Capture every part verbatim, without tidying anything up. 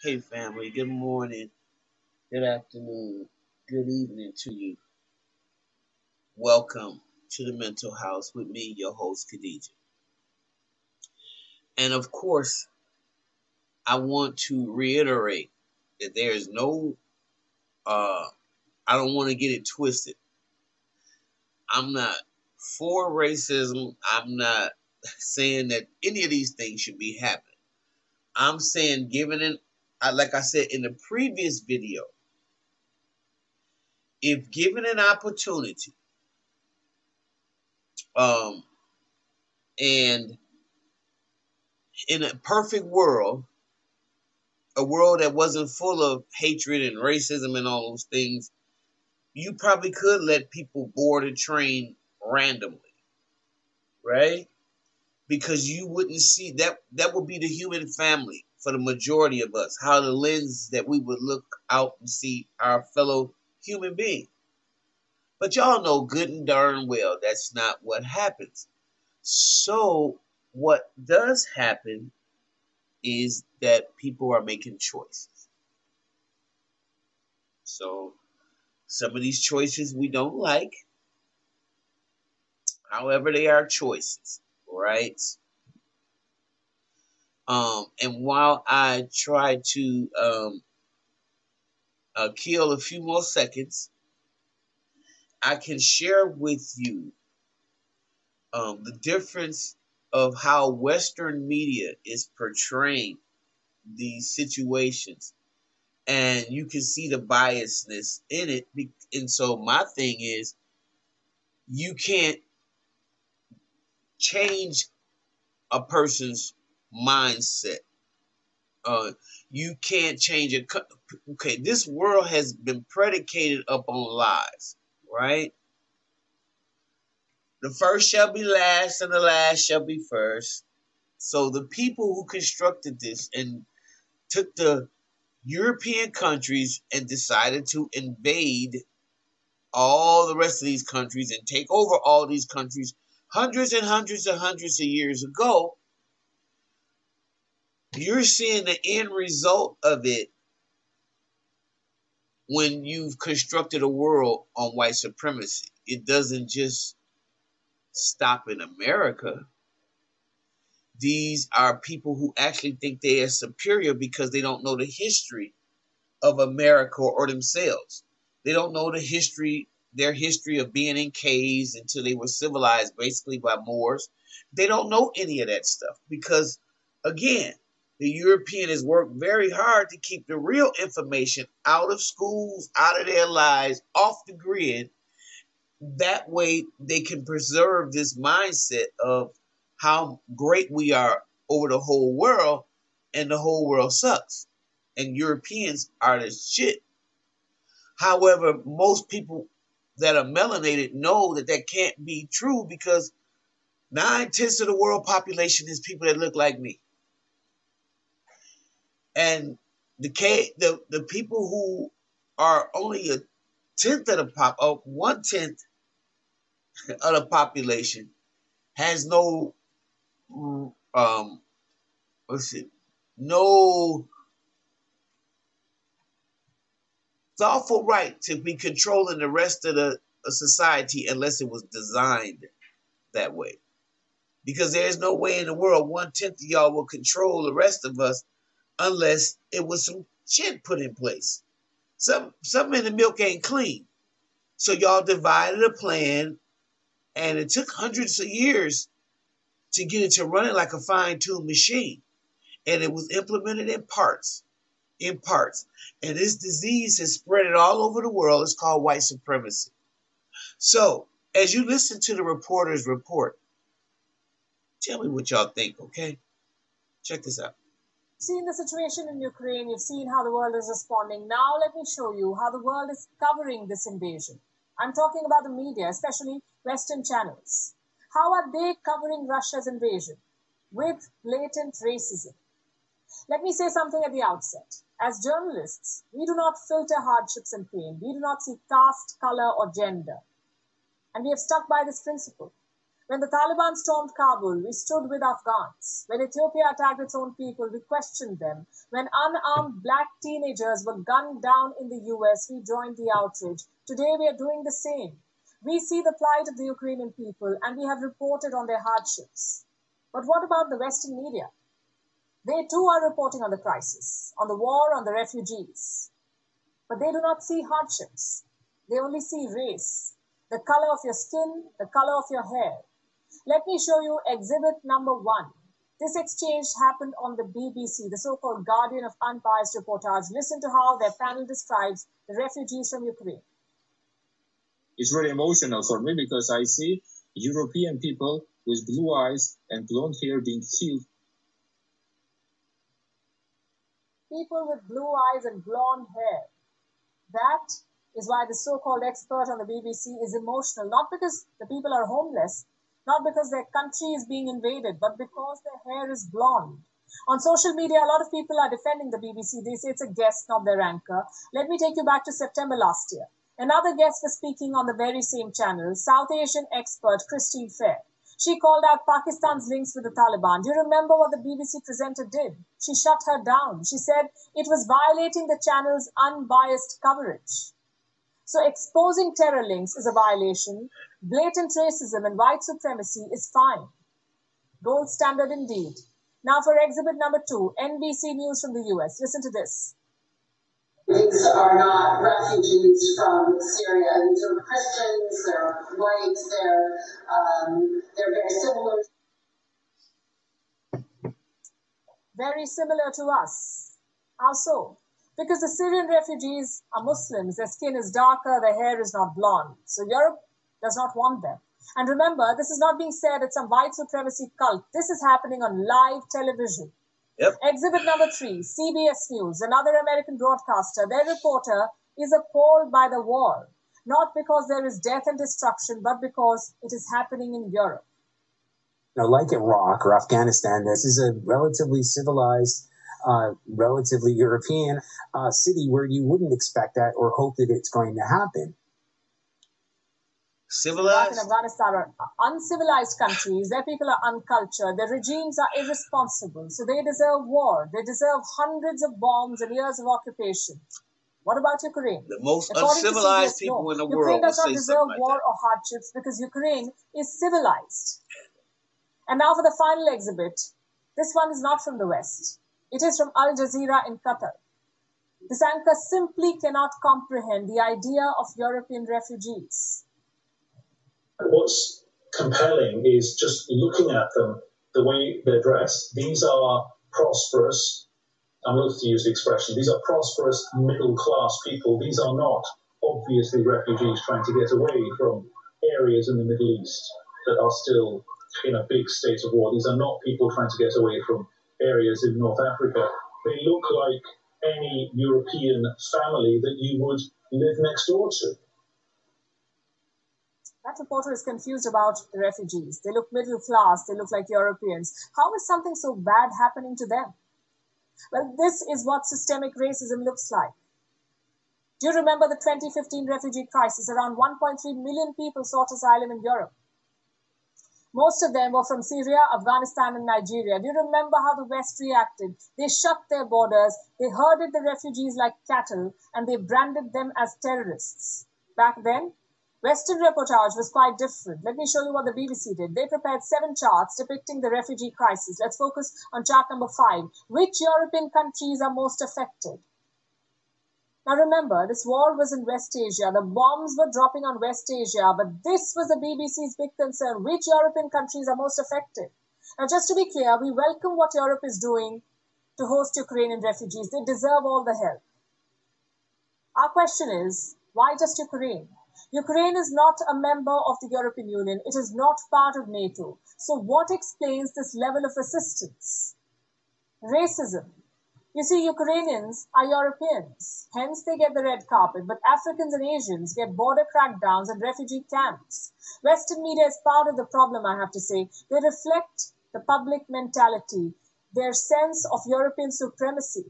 Hey family, good morning, good afternoon, good evening to you. Welcome to the Mental House with me, your host, Khadija. And of course, I want to reiterate that there is no, uh, I don't want to get it twisted. I'm not for racism. I'm not saying that any of these things should be happening. I'm saying given an I, like I said in the previous video, if given an opportunity, um, and in a perfect world, a world that wasn't full of hatred and racism and all those things, you probably could let people board a train randomly, right? Because you wouldn't see that, that would be the human family for the majority of us, how the lens that we would look out and see our fellow human being. But y'all know good and darn well that's not what happens. So what does happen is that people are making choices. So some of these choices we don't like. However, they are choices. Right. Um, and while I try to um, uh, kill a few more seconds, I can share with you um, the difference of how Western media is portraying these situations. And you can see the biasness in it. And so my thing is, you can't change a person's mindset. Uh, you can't change it. Okay, this world has been predicated upon lies, right? The first shall be last, and the last shall be first. So the people who constructed this and took the European countries and decided to invade all the rest of these countries and take over all these countries hundreds and hundreds and hundreds of years ago, you're seeing the end result of it when you've constructed a world on white supremacy. It doesn't just stop in America. These are people who actually think they are superior because they don't know the history of America or themselves. They don't know the history their history of being in caves until they were civilized basically by Moors. They don't know any of that stuff because, again, the European has worked very hard to keep the real information out of schools, out of their lives, off the grid. That way they can preserve this mindset of how great we are over the whole world and the whole world sucks. And Europeans are the shit. However, most people that are melanated know that that can't be true because nine-tenths of the world population is people that look like me. And the the, the people who are only a tenth of the pop, uh, one-tenth of the population has no, um, let's see, no thoughtful right to be controlling the rest of the of society unless it was designed that way. Because there is no way in the world one-tenth of y'all will control the rest of us unless it was some shit put in place. Some, something in the milk ain't clean. So y'all divided a plan, and it took hundreds of years to get it to running like a fine-tuned machine. And it was implemented in parts. In parts. And this disease has spread it all over the world. It's called white supremacy. So, as you listen to the reporter's report, tell me what y'all think, okay? Check this out. You've seen the situation in Ukraine. You've seen how the world is responding. Now let me show you how the world is covering this invasion. I'm talking about the media, especially Western channels. How are they covering Russia's invasion? With blatant racism. Let me say something at the outset. As journalists, we do not filter hardships and pain. We do not see caste, color, or gender. And we have stuck by this principle. When the Taliban stormed Kabul, we stood with Afghans. When Ethiopia attacked its own people, we questioned them. When unarmed black teenagers were gunned down in the U S, we joined the outrage. Today we are doing the same. We see the plight of the Ukrainian people and we have reported on their hardships. But what about the Western media? They too are reporting on the crisis, on the war, on the refugees. But they do not see hardships. They only see race, the color of your skin, the color of your hair. Let me show you exhibit number one. This exchange happened on the B B C, the so-called guardian of unbiased reportage. Listen to how their panel describes the refugees from Ukraine. It's really emotional for me because I see European people with blue eyes and blonde hair being killed. People with blue eyes and blonde hair. That is why the so-called expert on the B B C is emotional, not because the people are homeless, not because their country is being invaded, but because their hair is blonde. On social media, a lot of people are defending the B B C. They say it's a guest, not their anchor. Let me take you back to September last year. Another guest was speaking on the very same channel, South Asian expert Christine Fair. She called out Pakistan's links with the Taliban. Do you remember what the B B C presenter did? She shut her down. She said it was violating the channel's unbiased coverage. So exposing terror links is a violation. Blatant racism and white supremacy is fine. Gold standard indeed. Now for exhibit number two, N B C News from the U S. Listen to this. These are not refugees from Syria. These are Christians, they're white, they're, um, they're very similar. Very similar to us. How so? Because the Syrian refugees are Muslims, their skin is darker, their hair is not blonde. So Europe does not want them. And remember, this is not being said at some white supremacy cult. This is happening on live television. Yep. Exhibit number three, C B S News, another American broadcaster. Their reporter is appalled by the war, not because there is death and destruction, but because it is happening in Europe. Now, like Iraq or Afghanistan, this is a relatively civilized Uh, relatively European uh, city where you wouldn't expect that or hope that it's going to happen. Civilized? In Afghanistan are uncivilized countries. Their people are uncultured. Their regimes are irresponsible. So they deserve war. They deserve hundreds of bombs and years of occupation. What about Ukraine? The most According uncivilized C B S people no, in the Ukraine world. Ukraine does not deserve like war that. or hardships because Ukraine is civilized. And now for the final exhibit. This one is not from the West. It is from Al Jazeera in Qatar. This anchor simply cannot comprehend the idea of European refugees. What's compelling is just looking at them, the way they're dressed. These are prosperous, I'm loath to use the expression, these are prosperous middle-class people. These are not obviously refugees trying to get away from areas in the Middle East that are still in a big state of war. These are not people trying to get away from areas in North Africa. They look like any European family that you would live next door to. That reporter is confused about the refugees. They look middle class, they look like Europeans. How is something so bad happening to them? Well, this is what systemic racism looks like. Do you remember the twenty fifteen refugee crisis? Around one point three million people sought asylum in Europe. Most of them were from Syria, Afghanistan, and Nigeria. Do you remember how the West reacted? They shut their borders, they herded the refugees like cattle, and they branded them as terrorists. Back then, Western reportage was quite different. Let me show you what the B B C did. They prepared seven charts depicting the refugee crisis. Let's focus on chart number five. Which European countries are most affected? Now remember, this war was in West Asia. The bombs were dropping on West Asia, but this was the B B C's big concern. Which European countries are most affected? Now just to be clear, we welcome what Europe is doing to host Ukrainian refugees. They deserve all the help. Our question is, why just Ukraine? Ukraine is not a member of the European Union. It is not part of NATO. So what explains this level of assistance? Racism. You see, Ukrainians are Europeans, hence they get the red carpet, but Africans and Asians get border crackdowns and refugee camps. Western media is part of the problem, I have to say. They reflect the public mentality, their sense of European supremacy.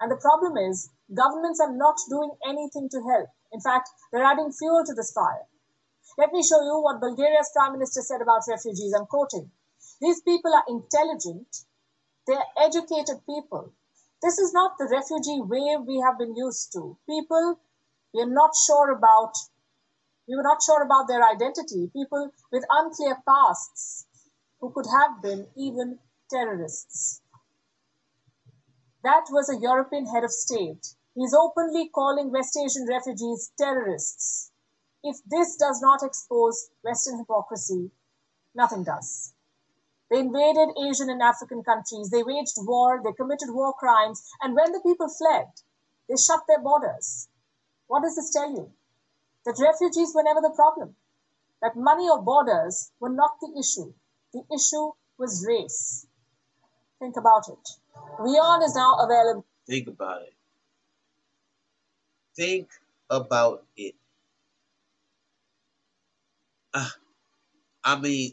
And the problem is, governments are not doing anything to help. In fact, they're adding fuel to this fire. Let me show you what Bulgaria's prime minister said about refugees. I'm quoting. These people are intelligent. They're educated people. This is not the refugee wave we have been used to. People we are not sure about, we were not sure about their identity. People with unclear pasts who could have been even terrorists. That was a European head of state. He's openly calling West Asian refugees terrorists. If this does not expose Western hypocrisy, nothing does. They invaded Asian and African countries. They waged war. They committed war crimes. And when the people fled, they shut their borders. What does this tell you? That refugees were never the problem. That money or borders were not the issue. The issue was race. Think about it. Vyond is now available. Think about it. Think about it. Uh, I mean,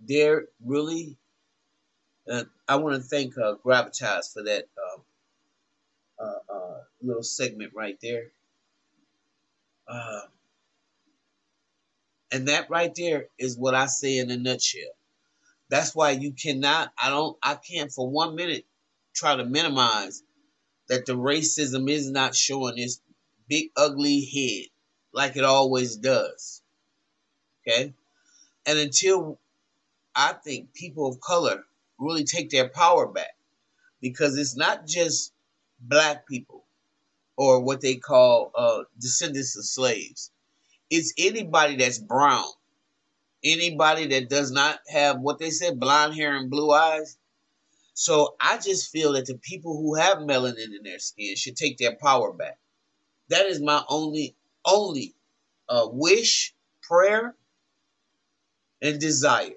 they're really, uh, I want to thank uh, Gravitas for that um, uh, uh, little segment right there. Uh, and that right there is what I say in a nutshell. That's why you cannot, I don't, I can't for one minute try to minimize that the racism is not showing its big ugly head like it always does. Okay? And until I think people of color really take their power back, because it's not just black people or what they call uh, descendants of slaves. It's anybody that's brown. Anybody that does not have what they said, blonde hair and blue eyes. So I just feel that the people who have melanin in their skin should take their power back. That is my only, only uh, wish, prayer, and desire,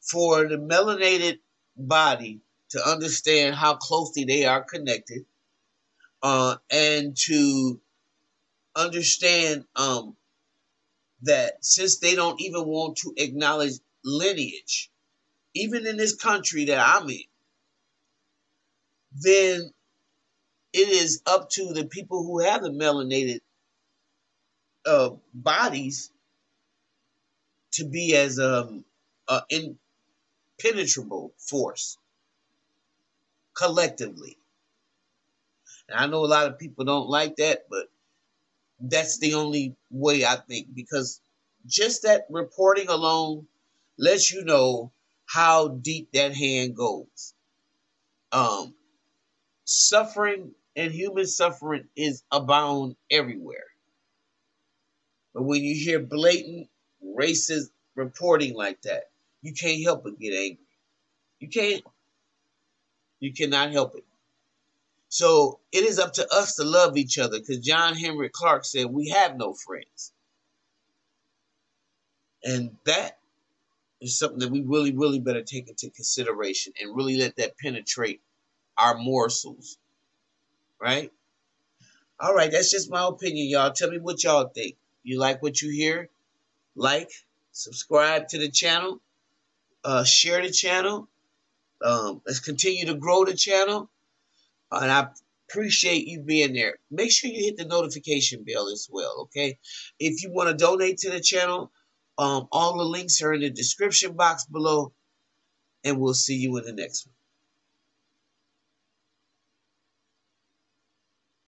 for the melanated body to understand how closely they are connected, uh, and to understand um, that since they don't even want to acknowledge lineage, even in this country that I'm in, then it is up to the people who have the melanated uh, bodies to be as um, uh, impenetrable force collectively. And I know a lot of people don't like that, but that's the only way, I think, because just that reporting alone lets you know how deep that hand goes. Um, suffering and human suffering is abound everywhere. But when you hear blatant racist reporting like that, you can't help but get angry. You can't. You cannot help it. So it is up to us to love each other, because John Henry Clark said we have no friends. And that is something that we really, really better take into consideration and really let that penetrate our morsels. Right? All right, that's just my opinion, y'all. Tell me what y'all think. You like what you hear? Like, subscribe to the channel, uh, share the channel. Um, let's continue to grow the channel. And I appreciate you being there. Make sure you hit the notification bell as well, okay? If you want to donate to the channel, um, all the links are in the description box below. And we'll see you in the next one.